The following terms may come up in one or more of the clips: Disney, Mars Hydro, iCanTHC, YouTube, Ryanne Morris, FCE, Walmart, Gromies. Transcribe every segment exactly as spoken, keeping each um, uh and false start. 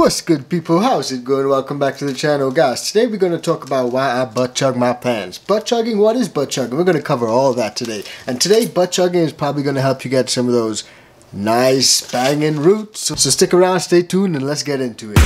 What's good, people? How's it going? Welcome back to the channel, guys. Today we're going to talk about why I butt chug my plans. Butt chugging, what is butt chugging? We're going to cover all that today. And today, butt chugging is probably going to help you get some of those nice banging roots. So stick around, stay tuned, and let's get into it.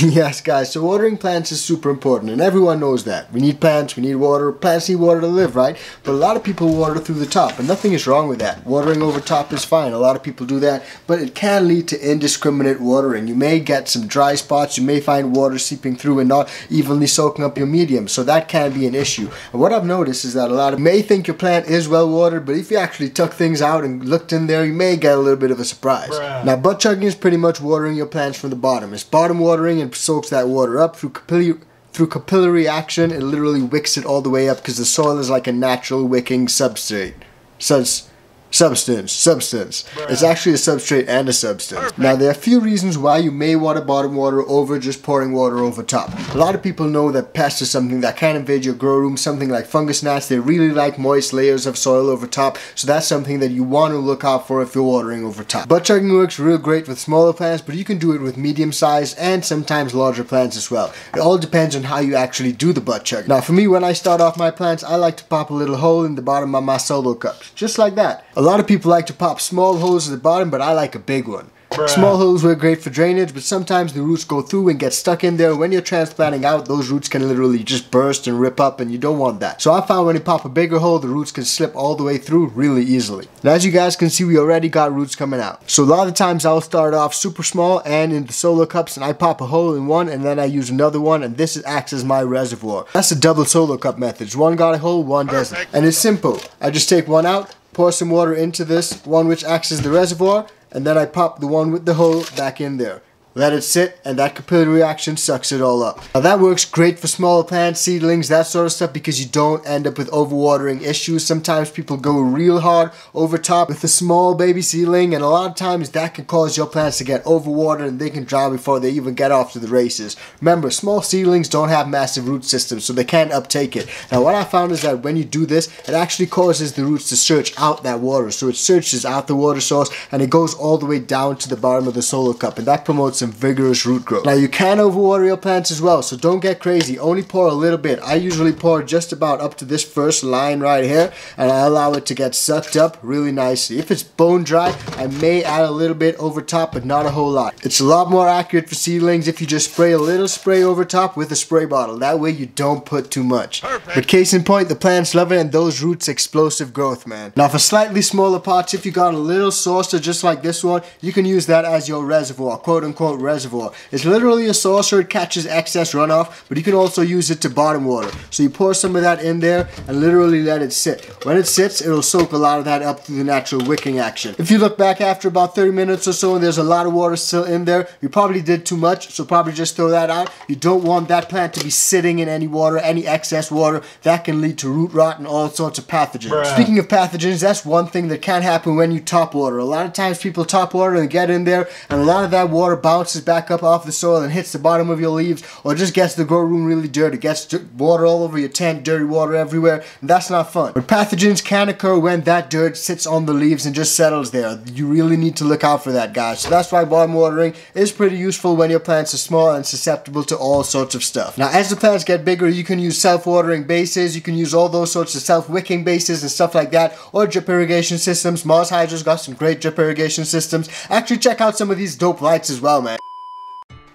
Yes, guys, so watering plants is super important, and everyone knows that. We need plants, we need water, plants need water to live, right? But a lot of people water through the top, and nothing is wrong with that. Watering over top is fine, a lot of people do that, but it can lead to indiscriminate watering. You may get some dry spots, you may find water seeping through and not evenly soaking up your medium, so that can be an issue. And what I've noticed is that a lot of you may think your plant is well watered, but if you actually tuck things out and looked in there, you may get a little bit of a surprise. Bruh. Now, butt chugging is pretty much watering your plants from the bottom. It's bottom watering and soaks that water up through capillary through capillary action. It literally wicks it all the way up because the soil is like a natural wicking substrate. Subs substance. Substance. Bruh. It's actually a substrate and a substance. Perfect. Now, there are a few reasons why you may water bottom water over just pouring water over top. A lot of people know that pests are something that can invade your grow room, something like fungus gnats. They really like moist layers of soil over top, so that's something that you want to look out for if you're watering over top. Butt chugging works real great with smaller plants, but you can do it with medium sized and sometimes larger plants as well. It all depends on how you actually do the butt chugging. Now, for me, when I start off my plants, I like to pop a little hole in the bottom of my solo cups, just like that. A lot of people like to pop small holes at the bottom, but I like a big one. Bruh. Small holes were great for drainage, but sometimes the roots go through and get stuck in there. When you're transplanting out, those roots can literally just burst and rip up, and you don't want that. So I found when you pop a bigger hole, the roots can slip all the way through really easily. Now, as you guys can see, we already got roots coming out. So a lot of times I'll start off super small and in the solo cups, and I pop a hole in one, and then I use another one, and this acts as my reservoir. That's the double solo cup method. One got a hole, one doesn't. And it's simple. I just take one out, pour some water into this one which acts as the reservoir, and then I pop the one with the hole back in there. Let it sit, and that capillary action sucks it all up. Now, that works great for smaller plants, seedlings, that sort of stuff, because you don't end up with overwatering issues. Sometimes people go real hard over top with a small baby seedling, and a lot of times that can cause your plants to get overwatered, and they can drown before they even get off to the races. Remember, small seedlings don't have massive root systems, so they can't uptake it. Now, what I found is that when you do this, it actually causes the roots to search out that water. So it searches out the water source, and it goes all the way down to the bottom of the solo cup, and that promotes and vigorous root growth. Now, you can overwater your plants as well, so don't get crazy. Only pour a little bit. I usually pour just about up to this first line right here, and I allow it to get sucked up really nicely. If it's bone dry, I may add a little bit over top, but not a whole lot. It's a lot more accurate for seedlings if you just spray a little spray over top with a spray bottle. That way you don't put too much. Perfect. But case in point, the plants love it, and those roots explosive growth, man. Now, for slightly smaller pots, if you got a little saucer just like this one, you can use that as your reservoir, quote unquote reservoir. It's literally a saucer. It catches excess runoff, but you can also use it to bottom water. So you pour some of that in there and literally let it sit. When it sits, it'll soak a lot of that up through the natural wicking action. If you look back after about thirty minutes or so and there's a lot of water still in there, you probably did too much, so probably just throw that out. You don't want that plant to be sitting in any water, any excess water. That can lead to root rot and all sorts of pathogens. Bruh. Speaking of pathogens, that's one thing that can happen when you top water. A lot of times people top water and get in there, and a lot of that water bounces bounces back up off the soil and hits the bottom of your leaves, or just gets the grow room really dirty, gets water all over your tank, dirty water everywhere, and that's not fun. But pathogens can occur when that dirt sits on the leaves and just settles there. You really need to look out for that, guys. So that's why bottom watering is pretty useful when your plants are small and susceptible to all sorts of stuff. Now, as the plants get bigger, you can use self-watering bases, you can use all those sorts of self-wicking bases and stuff like that, or drip irrigation systems. Mars Hydro's got some great drip irrigation systems. Actually, check out some of these dope lights as well, man.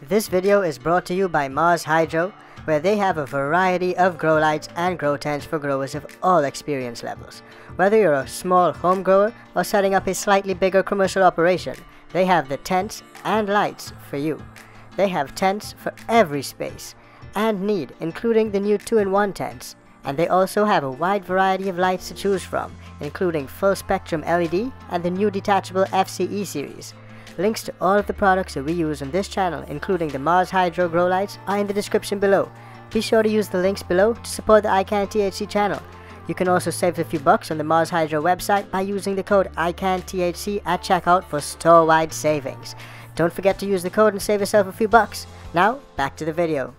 This video is brought to you by Mars Hydro, where they have a variety of grow lights and grow tents for growers of all experience levels. Whether you're a small home grower or setting up a slightly bigger commercial operation, they have the tents and lights for you. They have tents for every space and need, including the new two in one tents. And they also have a wide variety of lights to choose from, including full spectrum L E D and the new detachable F C E series. Links to all of the products that we use on this channel, including the Mars Hydro Grow Lights, are in the description below. Be sure to use the links below to support the iCanTHC channel. You can also save a few bucks on the Mars Hydro website by using the code iCanTHC at checkout for store-wide savings. Don't forget to use the code and save yourself a few bucks. Now, back to the video.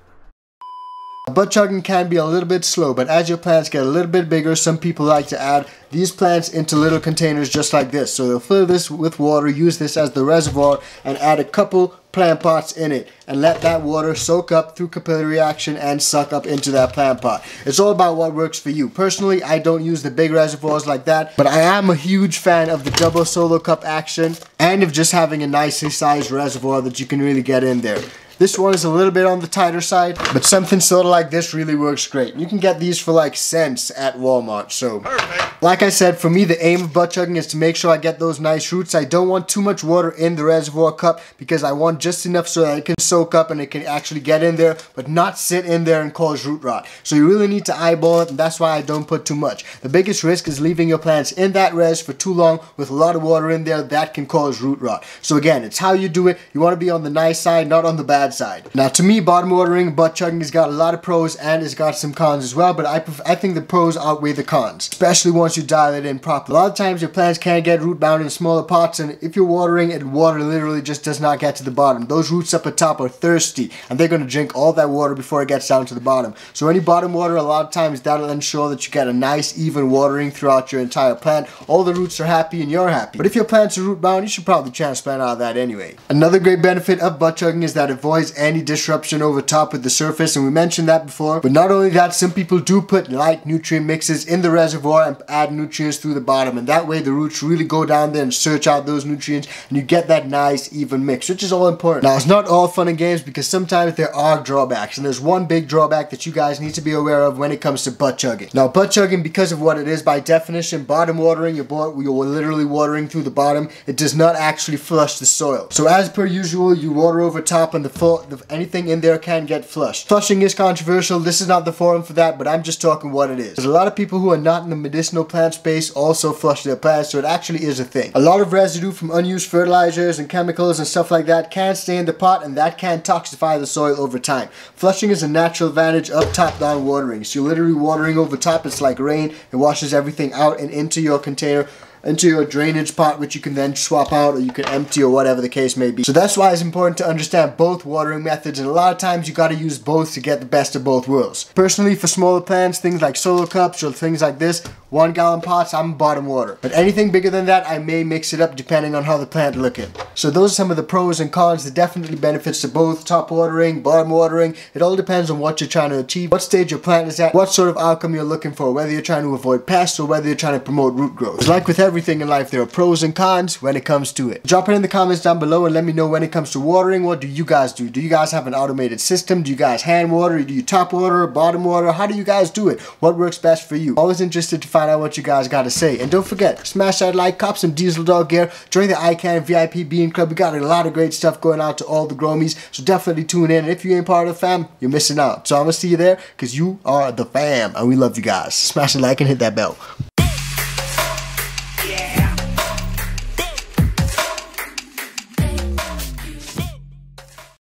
Bud chugging can be a little bit slow, but as your plants get a little bit bigger, some people like to add these plants into little containers just like this. So they'll fill this with water, use this as the reservoir, and add a couple plant pots in it and let that water soak up through capillary action and suck up into that plant pot. It's all about what works for you. Personally, I don't use the big reservoirs like that, but I am a huge fan of the double solo cup action and of just having a nicely sized reservoir that you can really get in there. This one is a little bit on the tighter side, but something sort of like this really works great. You can get these for like cents at Walmart, so. Perfect. Like I said, for me, the aim of bud chugging is to make sure I get those nice roots. I don't want too much water in the reservoir cup because I want just enough so that it can soak up and it can actually get in there, but not sit in there and cause root rot. So you really need to eyeball it, and that's why I don't put too much. The biggest risk is leaving your plants in that res for too long with a lot of water in there. That can cause root rot. So again, it's how you do it. You want to be on the nice side, not on the bad side. Now to me, bottom watering, bud chugging has got a lot of pros and it's got some cons as well, but I, I think the pros outweigh the cons, especially once you dial it in properly. A lot of times your plants can get root bound in smaller pots, and if you're watering it, water literally just does not get to the bottom. Those roots up at top are thirsty and they're going to drink all that water before it gets down to the bottom. So any bottom water, a lot of times that'll ensure that you get a nice even watering throughout your entire plant. All the roots are happy and you're happy. But if your plants are root bound, you should probably transplant out of that anyway. Another great benefit of bud chugging is that it avoids any disruption over top with the surface, and we mentioned that before. But not only that, some people do put light nutrient mixes in the reservoir and add nutrients through the bottom, and that way the roots really go down there and search out those nutrients and you get that nice even mix, which is all important. Now, it's not all fun and games because sometimes there are drawbacks, and there's one big drawback that you guys need to be aware of when it comes to bud chugging. Now, bud chugging, because of what it is by definition, bottom watering, you're, you're literally watering through the bottom. It does not actually flush the soil. So as per usual, you water over top and the full anything in there can get flushed. Flushing is controversial. This is not the forum for that, but I'm just talking what it is. There's a lot of people who are not in the medicinal plant space also flush their plants, so it actually is a thing. A lot of residue from unused fertilizers and chemicals and stuff like that can stay in the pot, and that can toxify the soil over time. Flushing is a natural advantage of top-down watering. So you're literally watering over top. It's like rain. It washes everything out and into your container, into your drainage pot, which you can then swap out or you can empty or whatever the case may be. So that's why it's important to understand both watering methods, and a lot of times you got to use both to get the best of both worlds. Personally, for smaller plants, things like solo cups or things like this, one gallon pots, I'm bottom water. But anything bigger than that, I may mix it up depending on how the plant looking. So those are some of the pros and cons, the definitely benefits to both top watering, bottom watering. It all depends on what you're trying to achieve, what stage your plant is at, what sort of outcome you're looking for, whether you're trying to avoid pests or whether you're trying to promote root growth. Like with every everything in life, there are pros and cons when it comes to it. Drop it in the comments down below and let me know when it comes to watering. What do you guys do? Do you guys have an automated system? Do you guys hand water? Do you top water? Bottom water? How do you guys do it? What works best for you? Always interested to find out what you guys got to say. And don't forget, smash that like, cop some Diesel Dog gear, join the iCan V I P Bean Club. We got a lot of great stuff going out to all the Gromies, so definitely tune in. And if you ain't part of the fam, you're missing out. So I'm going to see you there because you are the fam and we love you guys. Smash the like and hit that bell.